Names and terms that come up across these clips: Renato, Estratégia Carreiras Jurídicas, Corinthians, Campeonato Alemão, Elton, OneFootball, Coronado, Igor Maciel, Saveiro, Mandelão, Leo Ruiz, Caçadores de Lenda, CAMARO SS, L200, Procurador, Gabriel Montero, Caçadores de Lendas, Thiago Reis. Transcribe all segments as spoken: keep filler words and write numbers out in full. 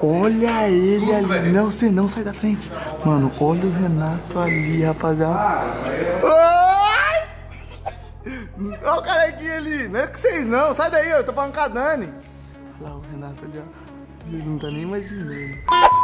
Olha ele ali. Não, você não sai da frente. Mano, olha o Renato ali, rapaziada. Olha o carequinho ali. Não é com vocês não. Sai daí, eu tô falando com a Dani. Olha lá o Renato ali, ó. Eu não tá nem imaginando.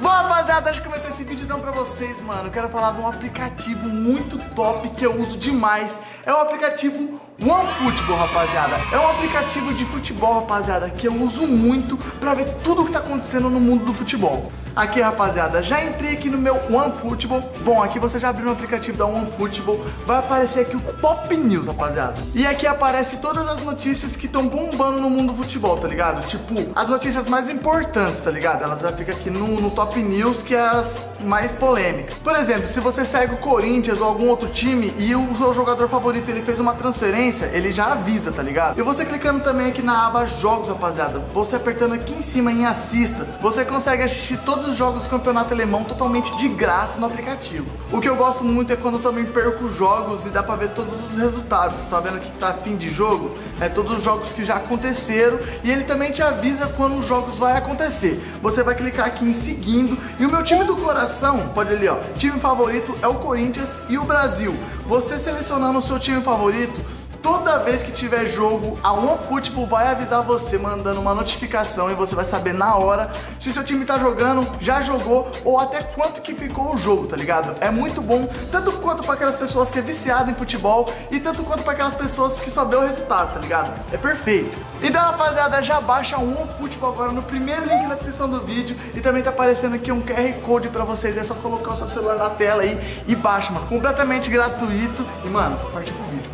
Bom, rapaziada, antes de começar esse vídeozão pra vocês, mano, eu quero falar de um aplicativo muito top que eu uso demais. É o aplicativo OneFootball, rapaziada. É um aplicativo de futebol, rapaziada, que eu uso muito pra ver tudo o que tá acontecendo no mundo do futebol. Aqui, rapaziada, já entrei aqui no meu OneFootball. Bom, aqui você já abriu o aplicativo da OneFootball. Vai aparecer aqui o Top News, rapaziada. E aqui aparece todas as notícias que estão bombando no mundo do futebol, tá ligado? Tipo, as notícias mais importantes, tá ligado? Elas já ficam aqui no, no Top News, que é as mais polêmicas. Por exemplo, se você segue o Corinthians ou algum outro time e o seu jogador favorito, ele fez uma transferência, ele já avisa, tá ligado? E você clicando também aqui na aba Jogos, rapaziada, você apertando aqui em cima em Assista, você consegue assistir todos os jogos do Campeonato Alemão totalmente de graça no aplicativo. O que eu gosto muito é quando eu também perco jogos e dá pra ver todos os resultados. Tá vendo aqui que tá fim de jogo? É todos os jogos que já aconteceram, e ele também te avisa quando os jogos vai acontecer. Você vai clicar aqui em Seguindo, e o meu time do coração, pode ali ó, time favorito é o Corinthians e o Brasil. Você selecionando o seu time favorito, toda vez que tiver jogo, a OneFootball vai avisar você, mandando uma notificação, e você vai saber na hora se seu time tá jogando, já jogou, ou até quanto que ficou o jogo, tá ligado? É muito bom, tanto quanto pra aquelas pessoas que é viciado em futebol, e tanto quanto pra aquelas pessoas que só vê o resultado, tá ligado? É perfeito. Então, rapaziada, já baixa o OneFootball agora no primeiro link na descrição do vídeo, e também tá aparecendo aqui um Q R Code pra vocês, é só colocar o seu celular na tela aí e baixa, mano, completamente gratuito. E, mano, partiu pro vídeo.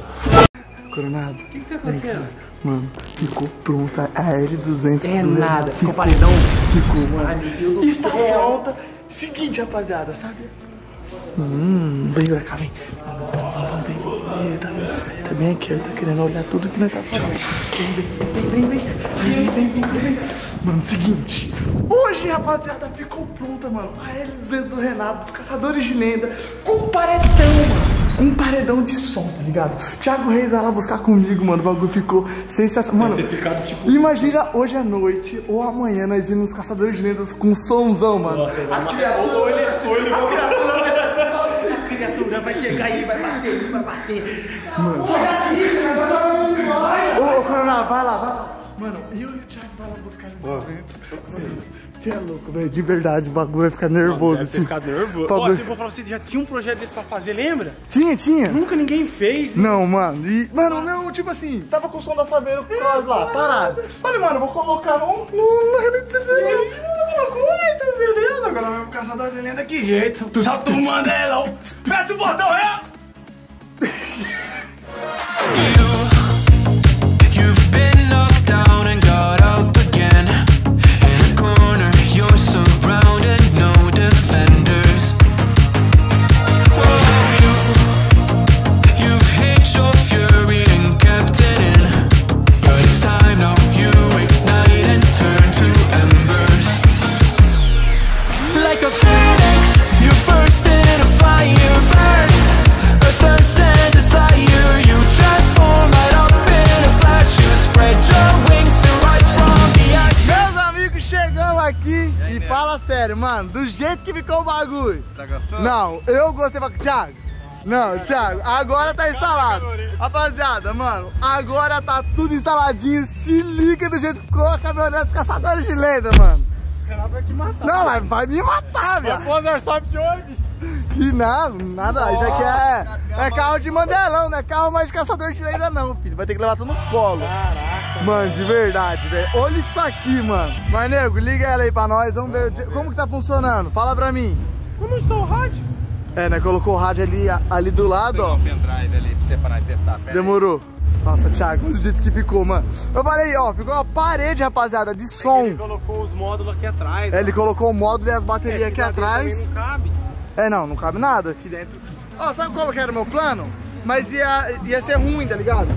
Coronado. O que que tá acontecendo? Mano, ficou pronta a L duzentos. É nada, ficou paredão. Ficou, mano. Está pronta. Seguinte, rapaziada, sabe? Hum, vem pra cá, vem. Ele tá bem, ele tá bem aqui, ele tá querendo olhar tudo que nós tá fazendo. Vem, vem, vem, vem, vem, vem, vem, vem. Mano, seguinte, hoje, rapaziada, ficou pronta, mano, a L duzentos do Renato, dos Caçadores de Lenda, com paredão, mano. Um paredão de som, tá ligado? Thiago Reis vai lá buscar comigo, mano. O bagulho ficou sensacional. Mano, ficado, tipo... imagina hoje à noite ou amanhã nós indo nos Caçadores de Lendas com um somzão, mano. Nossa, a criatura, ou ele, ou ele, ou ele, a, criatura, a criatura vai chegar e vai bater, vai bater. Mano, olha aqui, você vai bater. Ô, Coronado, vai lá, vai lá. Mano, eu e o Thiago vai lá buscar duzentos. Você é louco, velho. De verdade, o bagulho vai ficar nervoso. Vai tipo, ficar nervoso. Ó, se eu for pra vocês, já tinha um projeto desse pra fazer, lembra? Tinha, tinha. Nunca ninguém fez. Né? Não, mano. E, mano, o meu, tipo assim, tava com o som da Saveiro por trás lá, parado. Falei, mano, vou colocar um no arrebento de seis. Então, beleza. Agora vai pro Caçador de Lenda, que jeito. Já tu manda ela. Aperta o botão, é? Mano, do jeito que ficou o bagulho. Tá gostando? Não, eu gostei pra... Thiago, não, Thiago, agora tá instalado. Rapaziada, mano, agora tá tudo instaladinho. Se liga do jeito que ficou a caminhonete dos Caçadores de Lenda, mano. O Renato vai te matar. Não, mas vai me matar, velho. Vai pôr o airsoft de hoje? Que nada, nada. Oh, isso aqui é, é carro de mandelão, não é carro mais de Caçador de Lenda não, filho. Vai ter que levar tudo no colo. Caraca. Mano, de verdade, velho. Olha isso aqui, mano. Mas, nego, liga ela aí pra nós. Vamos ver como que tá funcionando. Fala pra mim. Como está o rádio? É, né? Colocou o rádio ali, ali do lado, ó. Tem um pendrive ali pra você parar de testar. Pera. Demorou. Aí. Nossa, Thiago, olha o jeito que ficou, mano. Eu falei, ó, ficou uma parede, rapaziada, de som. É, ele colocou os módulos aqui atrás. É, ele colocou o módulo e as baterias é, aqui atrás. Não cabe. É, não, não cabe nada aqui dentro. Ó, sabe qual que era o meu plano? Mas ia, ia ser ruim, tá ligado?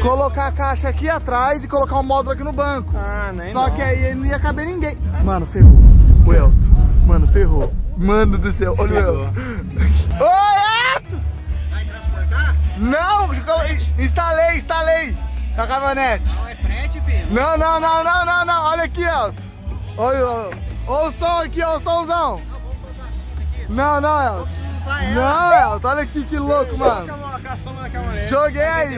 Colocar a caixa aqui atrás e colocar o módulo aqui no banco. Ah, nem Só não. que aí não ia caber ninguém. Mano, ferrou. O Elton. Mano, ferrou. Mano do céu, olha o Elton. Oi, Elton! Vai transportar? Não, instalei, instalei. Na caminhonete. Não, é frete, filho. Não, não, não, não, não, não. Olha aqui, Elton. Olha o Olha o som aqui, olha o somzão. Não, vamos soltar a cinta aqui. Não, não, Elton. Eu preciso usar ela. Não, Elton, olha aqui que louco, eu mano. Na joguei aí.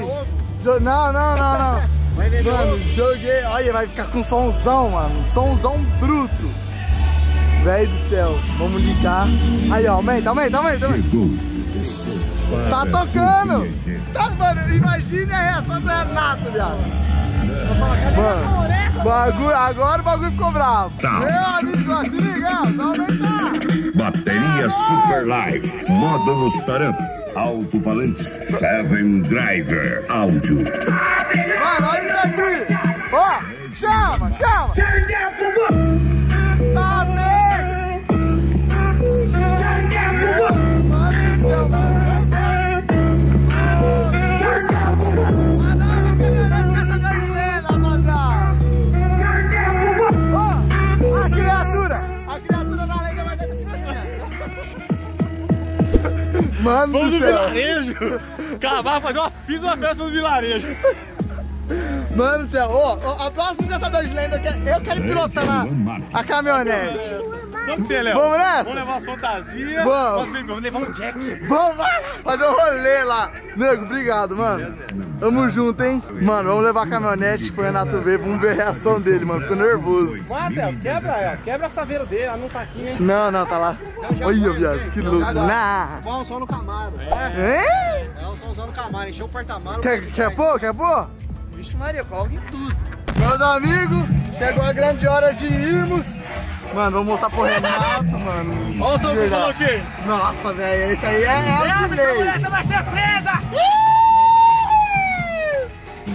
Não, não, não, não. Vai ver, mano, ovo. Joguei. Olha, vai ficar com somzão, mano. Somzão bruto. Véi do céu. Vamos ligar. Aí, ó, aumenta, aumenta, aumenta. Tá tocando. Tá, mano, imagina a reação do Renato, viado. Mano, bagulho, agora o bagulho ficou bravo. Tá. Meu amigo, assim, bateria Super Live, moda nos tarampos, alto-falantes, Seven Driver, áudio. Mano, olha isso aqui. Ó, oh, chama, chama. Tá bem. Mano, vamos do céu. No vilarejo. Acabar, fazer uma, fiz uma festa no vilarejo. Mano do céu, ó, oh, oh, a próxima Caçadores de Lenda, eu quero pilotar lá a caminhonete. Vamos ser, Léo. Vamos nessa? Vamos levar as fantasias. Vamos. Vamos, vamos levar um jack. Vamos fazer um rolê lá. Nego, obrigado, mano. Tamo junto, hein? Mano, vamos levar a caminhonete pro Renato ver. Vamos ver a reação dele, mano. Ficou nervoso. Mata, quebra, quebra a Saveiro dele. Ela não tá aqui, hein? Não, não, tá lá. Olha, viado, que louco. Nah. Bom, só no Camaro. É? É o somzão no Camaro. Encheu o porta-malas. Quer pôr? Quer pôr? Vixe, Maria, coloca em tudo. Meus amigos, chegou a grande hora de irmos. Mano, vou mostrar pro Renato, mano. Olha o som que eu coloquei. Nossa, velho, isso aí é alto de lei. Essa vai ser presa!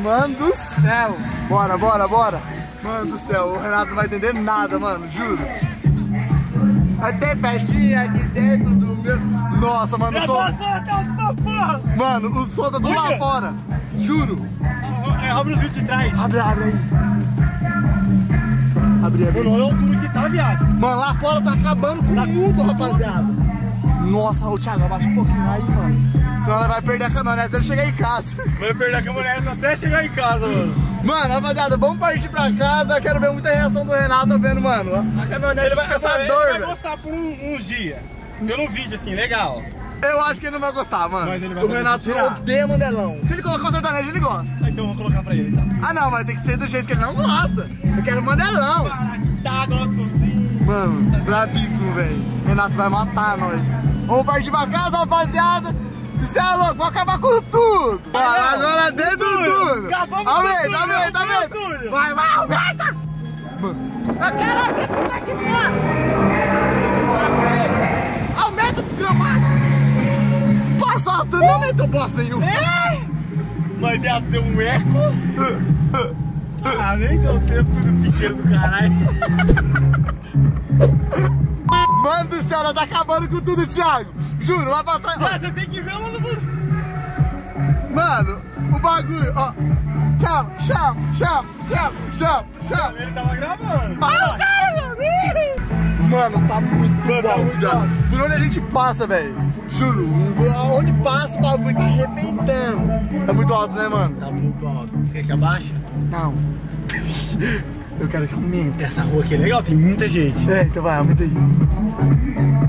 Mano do céu. Bora, bora, bora. Mano do céu, o Renato não vai entender nada, mano, juro. Vai ter festinha aqui dentro do meu... Nossa, mano, o som... Mano, o som tá tudo lá fora. Juro. É, abre os vídeos de trás. Abre, abre aí. Abri, abri. Mano, olha a altura que tá, viado. Mano, lá fora tá acabando com o mundo, rapaziada. Nossa, o Thiago, abaixa um pouquinho aí, mano. Senão ela vai perder a caminhonete até chegar em casa. Vai perder a caminhonete até chegar em casa, mano. Mano, rapaziada, vamos partir pra casa. Eu quero ver muita reação do Renato vendo, mano. A caminhonete dos Caçadores. Ele vai gostar por uns um, um dias. Pelo vídeo, assim, legal. Eu acho que ele não vai gostar, mano. Mas ele vai o Renato odeia Mandelão. Se ele colocar o sertanejo, ele gosta. Ah, então eu vou colocar pra ele, então. Ah, não, mas tem que ser do jeito que ele não gosta. Eu quero Mandelão. Tá, gostosinho. Mano, brabíssimo, velho. Renato vai matar nós. Vamos partir pra casa, rapaziada. Isso é louco, vou acabar com tudo. Vai, vai, agora dentro do tudo. Aumenta, aumenta, aumenta. Vai, vai, aumenta. Mano. Eu quero alguém que tá aqui fora. Aumenta o desgramado. Só, tu não meteu bosta nenhum. É? Mas viado, deu um eco. Ah, nem deu tempo, tudo pequeno do caralho. Mano do céu, ela tá acabando com tudo, Thiago. Juro, lá pra trás. Mas você tem que ver o bagulho. Mano, o bagulho, ó. Chama, chama, chama, chama, chama, chama. Ele tava gravando. Ah, cara, meu. Mano, tá muito bom. Por onde a gente passa, velho? Juro, onde passa o bagulho tá arrebentando. Tá muito alto, né, mano? Tá muito alto. Você quer que abaixa? Não. Eu quero que aumente. Essa rua aqui é legal, tem muita gente. É, então vai, aumenta aí.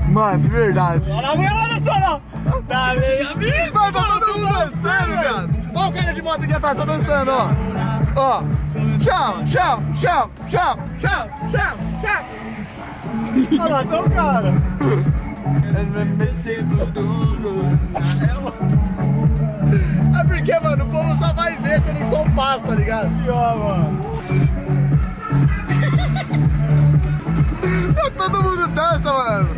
Mano, de verdade. Olha a mulher lá na sala. Tá bem. Mano, tá todo mundo dançando, velho. Olha o cara de moto aqui atrás, tá dançando, ó. Ó. Chama, chama, chama, chama, chama, chama, chama. Olha lá, tá o cara. É porque, mano, o povo só vai ver quando o som passa, tá ligado? Pior, mano. Todo mundo dança, mano.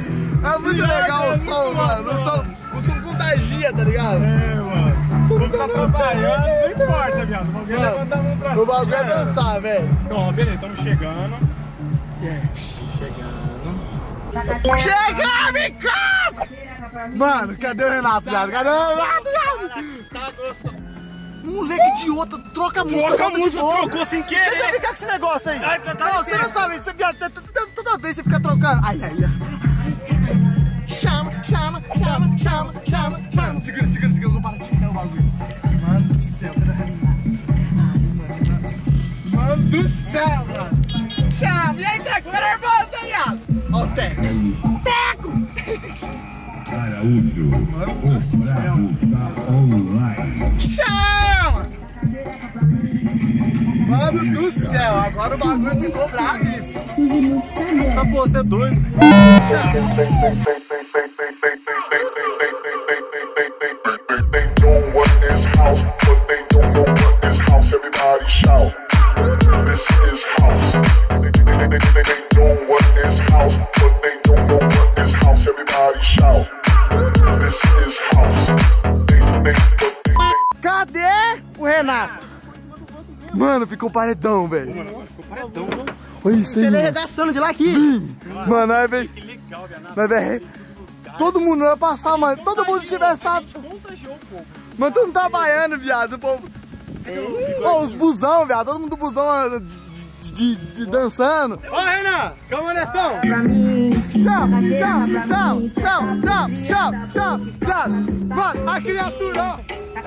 É muito pior, legal é o som, mano. Massa, o som, mano. O som contagia, tá ligado? É, mano. O bagulho tá trabalhando, não importa, viado. O bagulho é levantar a mão pra cima. O bagulho é dançar, velho. Ó, beleza, estamos chegando. Yeah. Chegando. Chegamos em casa! Mano, cadê o Renato, viado? Cadê o Renato, viado? Tá gostoso. Moleque idiota, troca a música. Troca a música, trocou sem querer. Deixa eu ficar com esse negócio aí. Ai, não, você não sabe, você, toda vez você fica trocando. Ai, ai, ai. Chama, chama, chama, chama, chama. Mano, segura, segura, segura. Eu vou parar de tirar o bagulho. Mano do céu, mano do céu, mano. Chama, e aí, tá com nervoso, tá, viado? Teco. Teco! Araújo, o brabo tá online. Chama! Mano do céu, agora o bagulho ficou bravíssimo. Essa porra é doido. Cadê o Renato? Mano, ficou paredão, velho. Mano, agora ficou paredão. Olha isso aí. Você veio arregaçando de lá aqui. Hum. Mano, aí, velho. Que legal, velho. Todo mundo ia passar, mano. Todo mundo tivesse estado. Mano, todo mundo tá baiano, viado. O povo. Pô, os busão, viado. Todo mundo busão de, de, de dançando. Ó, Renan, camonetão. Chama, chama, chama, chama, chama, chama, chama. Mano, a criatura, ó. A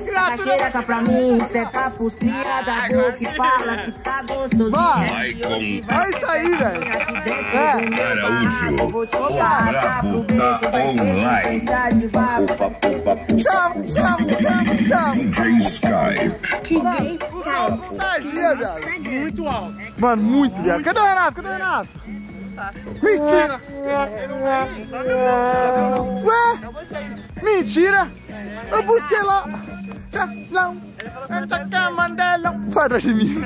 cacheira tá pra mim, cê tá pros cria da doce, fala que tá gostosinho. Vai, vai, é isso aí, velho. Araújo, o brabo tá online. Opa, opa, opa. Chama, chama, chama, chama. D J Sky. Mano, muito alto. Mano, muito, velho. Cadê o Renato? Cadê o Renato? Mentira. Ué? Mentira. Eu busquei lá. Não. Eu tô camandelo. Vai atrás de mim.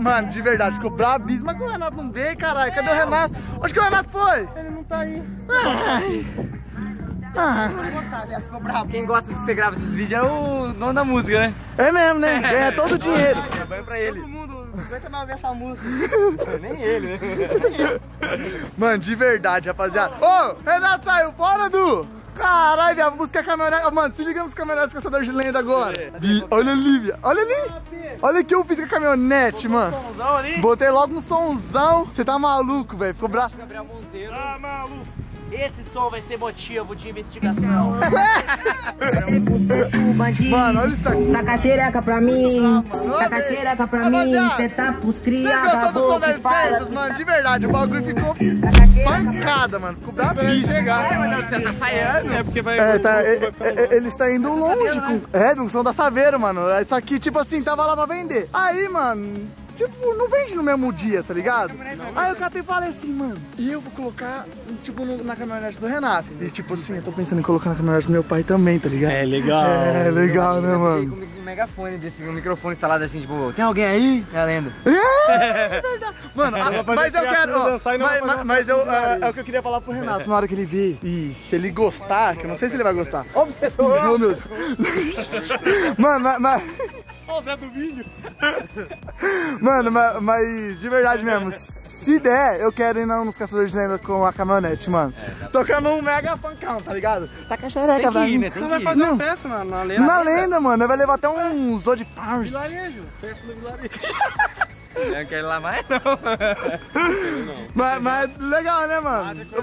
Mano, de verdade, ficou brabíssimo. Mas que o Renato não veio, caralho. Cadê o Renato? Onde que o Renato foi? Ele não tá aí. Ai. Ah. Quem gosta de você grava esses vídeos é o dono da música, né? É mesmo, né? Ganha todo o dinheiro. Ganha pra ele. Todo mundo aguenta mais ouvir essa música. Nem ele, né? Mano, de verdade, rapaziada. Ô, Renato saiu fora do... Caralho, viado, vou buscar a caminhonete. Mano, se liga nos caminhonetes Caçadores de Lenda agora. E olha ali, viado. Olha ali. Olha o que eu fiz com a caminhonete, botou mano. Um somzão ali. Botei logo um somzão. Você tá maluco, velho. Ficou bravo. Gabriel Montero. Tá maluco. Esse som vai ser motivo de investigação. Mano, olha isso aqui. Taca xereca pra mim. Taca xereca pra mim. Você tá pros criados. Você gostou do som das mano? De verdade, o bagulho ficou pancada, mano. Ficou bravíssimo. Você tá falhando, né? Porque vai. É, tá, é, é, ele está indo longe. Com, é, do som da Saveiro, mano. Isso aqui, tipo assim, tava lá pra vender. Aí, mano. Tipo, não vende no mesmo dia, tá ligado? Aí o cara até fala assim, mano, e eu vou colocar, tipo, no, na caminhonete do Renato. E tipo assim, eu tô pensando em colocar na caminhonete do meu pai também, tá ligado? É legal. É legal, né, mano? Com um megafone desse, um microfone instalado assim, tipo, tem alguém aí? É a lenda. É verdade. Mano, a, mas eu quero, ó, mas, mas, mas eu, é, é o que eu queria falar pro Renato na hora que ele vir. E se ele gostar, que eu não sei se ele vai gostar. Obsessor. Oh, meu Deus. Mano, mas... mas... Olha o Zé do vídeo. Mano, mas, mas de verdade mesmo, se der, eu quero ir nos Caçadores de Lenda com a caminhonete, mano. É, tocando um mega pancão, tá ligado? Tá com a xereca, vai. Né? Não vai fazer uma festa, mano, na lenda. Na lenda, mano, vai levar até um zoo de pau. Vilarejo, festa do vilarejo. Eu não quero ir lá mais, não. não. Mas, mas legal, né, mano? Eu,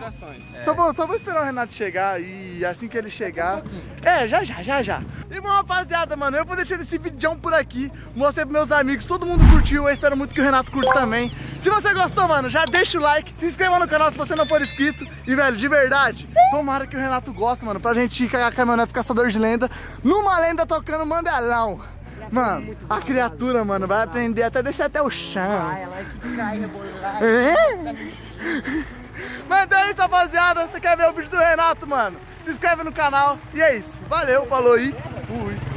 só, vou, só vou esperar o Renato chegar e assim que ele chegar... É, já, já, já, já. E bom, rapaziada, mano, eu vou deixando esse vídeo por aqui. Mostrei pros meus amigos, todo mundo curtiu. Eu espero muito que o Renato curta também. Se você gostou, mano, já deixa o like. Se inscreva no canal se você não for inscrito. E, velho, de verdade, tomara que o Renato goste, mano, pra gente cagar caminhonetes Caçadores de Lenda numa lenda tocando mandelão. Mano, a criatura, mano, vai aprender até deixar até o chão. Ai, ela vai ficar aí, é? Mas então é isso, rapaziada. Você quer ver o vídeo do Renato, mano? Se inscreve no canal. E é isso. Valeu, falou aí. Fui.